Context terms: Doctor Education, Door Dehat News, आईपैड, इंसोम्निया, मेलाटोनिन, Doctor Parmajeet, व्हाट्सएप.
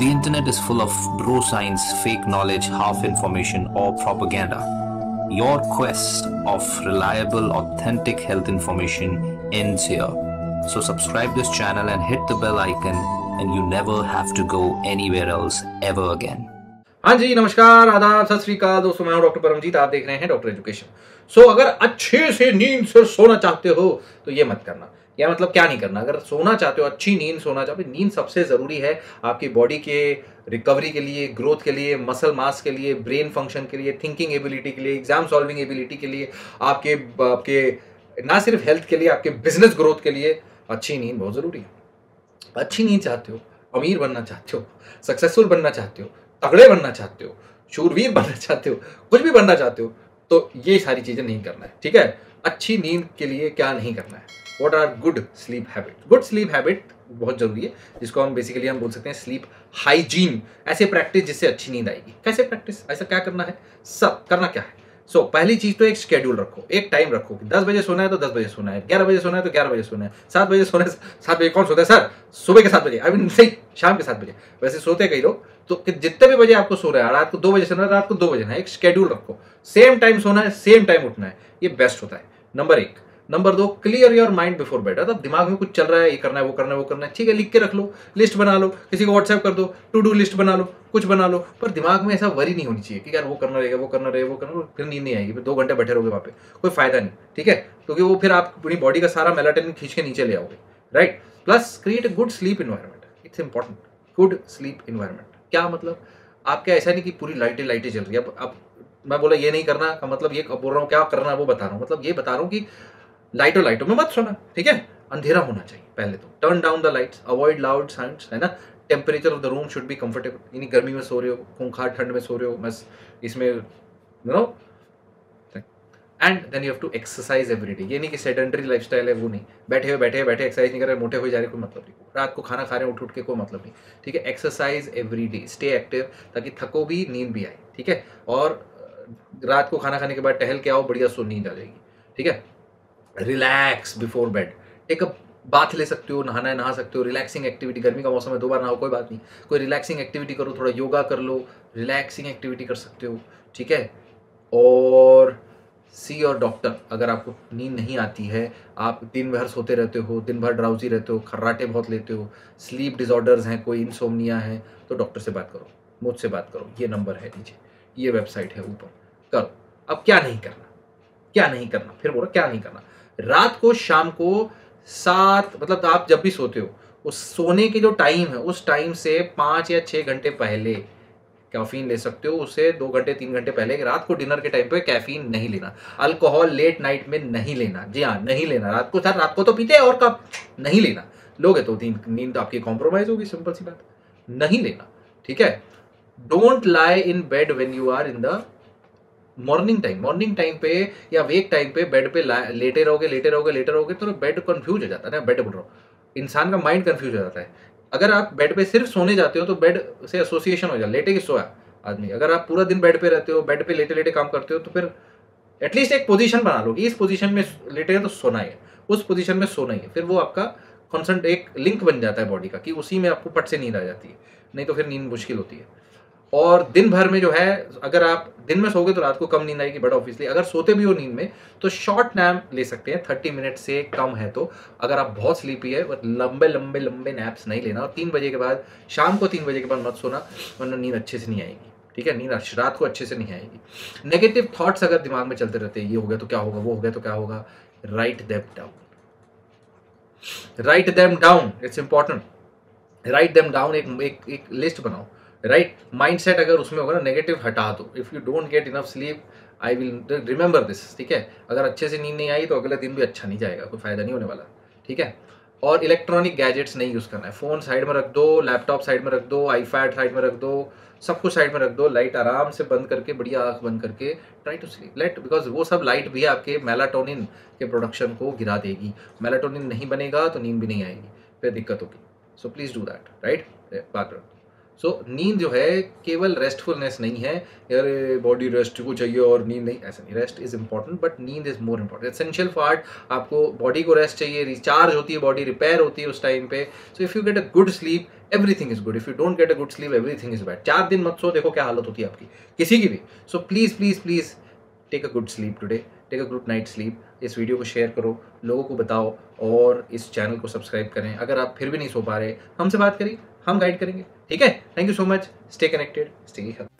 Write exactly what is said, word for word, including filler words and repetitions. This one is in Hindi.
The internet is full of bro science, fake knowledge, half information or propaganda. Your quest of reliable, authentic health information ends here. So subscribe this channel and hit the bell icon and you never have to go anywhere else ever again. हाँ जी, नमस्कार, आदाब, सत श्री अकाल दोस्तों, मैं हूं डॉक्टर परमजीत, आप देख रहे हैं डॉक्टर एजुकेशन। सो so, अगर अच्छे से नींद से सोना चाहते हो तो ये मत करना, या मतलब क्या नहीं करना। अगर सोना चाहते हो, अच्छी नींद सोना चाहते हो, नींद सबसे ज़रूरी है आपकी बॉडी के रिकवरी के लिए, ग्रोथ के लिए, मसल मास के लिए, ब्रेन फंक्शन के लिए, थिंकिंग एबिलिटी के लिए, एग्जाम सॉल्विंग एबिलिटी के लिए, आपके आपके ना सिर्फ हेल्थ के लिए, आपके बिजनेस ग्रोथ के लिए अच्छी नींद बहुत ज़रूरी है। अच्छी नींद चाहते हो, अमीर बनना चाहते हो, सक्सेसफुल बनना चाहते हो, तगड़े बनना चाहते हो, शूरवीर बनना चाहते हो, कुछ भी बनना चाहते हो, तो ये सारी चीज़ें नहीं करना है, ठीक है। अच्छी नींद के लिए क्या नहीं करना है, what are good sleep habit. Good sleep habit बहुत जरूरी है, जिसको हम बेसिकली हम बोल सकते हैं स्लीप हाइजीन। ऐसे प्रैक्टिस जिससे अच्छी नींद आएगी। कैसे प्रैक्टिस, ऐसा क्या करना है, सब करना क्या है। सो so, पहली चीज़ तो एक शेड्यूल रखो, एक टाइम रखो कि दस बजे सोना है तो दस बजे सोना है, ग्यारह बजे सोना है तो ग्यारह बजे सोना है, सात बजे सोना है। सात बजे कौन सोता है सर? सुबह के सात बजे, आई मीन सही शाम के सात बजे। वैसे सोते कई लोग, तो जितने भी बजे आपको सो रहा है, रात को दो बजे सोना है, रात को दो बजे ना, एक शेड्यूल रखो। सेम टाइम सोना है, सेम टाइम उठना है, ये बेस्ट होता है। नंबर एक। नंबर दो, clear your mind before bed. मतलब दिमाग में कुछ चल रहा है, ये करना है, वो करना है, वो करना है, ठीक है, लिख के रख लो, लिस्ट बना लो, किसी को व्हाट्सएप कर दो, टू डू लिस्ट बना लो, कुछ बना लो, पर दिमाग में ऐसा वरी नहीं होनी चाहिए कि यार वो करना रहेगा, वो करना रहेगा, वो करना रहेगा, फिर नींद नहीं आएगी, फिर दो घंटे बैठे रहोगे वहाँ पे, कोई फायदा नहीं, ठीक है। क्योंकि वो फिर आप अपनी बॉडी का सारा मेलाटोनिन खींच के नीचे ले आओगे, right. Plus create a good sleep environment, it's important. Good sleep environment क्या मतलब, आपका ऐसा नहीं कि पूरी लाइटें लाइटें चल रही है। अब मैं बोला ये नहीं करना, मतलब ये बोल रहा हूँ क्या करना है वो बता रहा हूँ, मतलब ये बता रहा हूँ कि लाइटों लाइटों में मत सोना, ठीक है। अंधेरा होना चाहिए पहले तो, turn down the lights, avoid loud sounds, है ना। Temperature of the room should be comfortable, यानी गर्मी में सो रहे हो, खूंखार ठंड में सो रहे हो, बस इसमें you know. And then you have to exercise every day, ये नहीं कि सेडेंटरी लाइफस्टाइल है, वो नहीं, बैठे हुए बैठे बैठे एक्सरसाइज नहीं कर रहे, मोटे हो जा रहे, कोई मतलब नहीं, रात को खाना खा रहे हैं उठ उठ के, कोई मतलब नहीं, ठीक है। Exercise every day, stay active, ताकि थको भी, नींद भी आए, ठीक है। और रात को खाना खाने के बाद टहल के आओ, बढ़िया सो, नींद आ जाएगी, ठीक है। रिलैक्स बिफोर बेड, एक अप बाथ ले सकते हो, नहाना है नहा सकते हो, रिलैक्सिंग एक्टिविटी, गर्मी का मौसम है दो बार नहाओ, कोई बात नहीं, कोई रिलैक्सिंग एक्टिविटी करो, थोड़ा योगा कर लो, रिलैक्सिंग एक्टिविटी कर सकते हो, ठीक है। और सी योर डॉक्टर, अगर आपको नींद नहीं आती है, आप दिन भर सोते रहते हो, दिन भर ड्राउजी रहते हो, खर्राटे बहुत लेते हो, स्लीप डिसऑर्डर्स हैं, कोई इंसोम्निया है, तो डॉक्टर से बात करो, मुझसे बात करो, ये नंबर है नीचे, ये वेबसाइट है ऊपर, करो। अब क्या नहीं करना, क्या नहीं करना, फिर बोलो क्या नहीं करना। रात को, शाम को सात, मतलब आप जब भी सोते हो, उस सोने के जो टाइम है उस टाइम से पाँच या छः घंटे पहले कैफीन ले सकते हो, उससे दो घंटे तीन घंटे पहले। रात को डिनर के टाइम पे कैफीन नहीं लेना, अल्कोहल लेट नाइट में नहीं लेना, जी हाँ नहीं लेना। रात को सर, रात को तो पीते हैं और कब, नहीं लेना। लोगे तो नींद आपकी कॉम्प्रोमाइज होगी, सिंपल सी बात, नहीं लेना, ठीक है। Don't lie in bed when you are in the morning time, morning time पे या वेक टाइम पे बेड पे लेटे रहोगे लेटे रहोगे लेटे रहोगे तो बेड कंफ्यूज हो जाता है ना, बेड बोल रहा हूँ, इंसान का माइंड कंफ्यूज हो जाता है। अगर आप बेड पे सिर्फ सोने जाते हो तो बेड से एसोसिएशन हो जाए, लेटे के सोया आदमी। अगर आप पूरा दिन बेड पे रहते हो, बेड पे लेटे लेटे काम करते हो, तो फिर एटलीस्ट एक पोजीशन बना लो कि इस पोजीशन में लेटे हैं तो सोना है, उस पोजीशन में सोना ही है, फिर वो आपका कॉन्सेंट एक लिंक बन जाता है बॉडी का कि उसी में आपको पट से नींद आ जाती है, नहीं तो फिर नींद मुश्किल होती है। और दिन भर में जो है, अगर आप दिन में सोगे तो रात को कम नींद आएगी, बट ऑब्वियसली अगर सोते भी हो नींद में तो शॉर्ट नैप ले सकते हैं, थर्टी मिनट से कम है तो। अगर आप बहुत स्लीपी है, और लंबे लंबे लंबे नैप्स नहीं लेना, और तीन बजे के बाद, शाम को तीन बजे के बाद मत सोना, वरना नींद अच्छे से नहीं आएगी, ठीक है, नींद रात को अच्छे से नहीं आएगी। नेगेटिव थाट्स अगर दिमाग में चलते रहते हैं, ये हो गया तो क्या होगा, वो हो गया तो क्या होगा, write them down, write them down, it's important, write them down. एक एक एक लिस्ट बनाओ, राइट right? माइंडसेट अगर उसमें होगा ना नेगेटिव, हटा दो। If you don't get enough sleep I will remember this, ठीक है। अगर अच्छे से नींद नहीं आई तो अगला दिन भी अच्छा नहीं जाएगा, कोई फायदा नहीं होने वाला, ठीक है। और इलेक्ट्रॉनिक गैजेट्स नहीं यूज़ करना है, फ़ोन साइड में रख दो, लैपटॉप साइड में रख दो, आईपैड साइड में रख दो, सब कुछ साइड में रख दो, लाइट आराम से बंद करके, बढ़िया आँख बंद करके try to sleep late, because वो सब लाइट भी आपके मेलाटोनिन के प्रोडक्शन को गिरा देगी, मेलाटोनिन नहीं बनेगा तो नींद भी नहीं आएगी, फिर दिक्कत होगी। So please do that, right, बात रखो। सो so, नींद जो है केवल रेस्टफुलनेस नहीं है, यार बॉडी रेस्ट को चाहिए और नींद नहीं, ऐसा नहीं। रेस्ट इज इंपॉर्टेंट बट नींद is more important, essential part. आपको बॉडी को रेस्ट चाहिए, रिचार्ज होती है बॉडी, रिपेयर होती है उस टाइम पे। So if you get a good sleep everything is good, if you don't get a good sleep everything is bad. चार दिन मत सो, देखो क्या हालत होती है आपकी, किसी की भी। So please please please take a good sleep today, take a good night sleep. इस वीडियो को शेयर करो, लोगों को बताओ और इस चैनल को सब्सक्राइब करें। अगर आप फिर भी नहीं सो पा रहे, हमसे बात करिए, हम गाइड करेंगे। ठीक है, thank you so much, stay connected, stay healthy.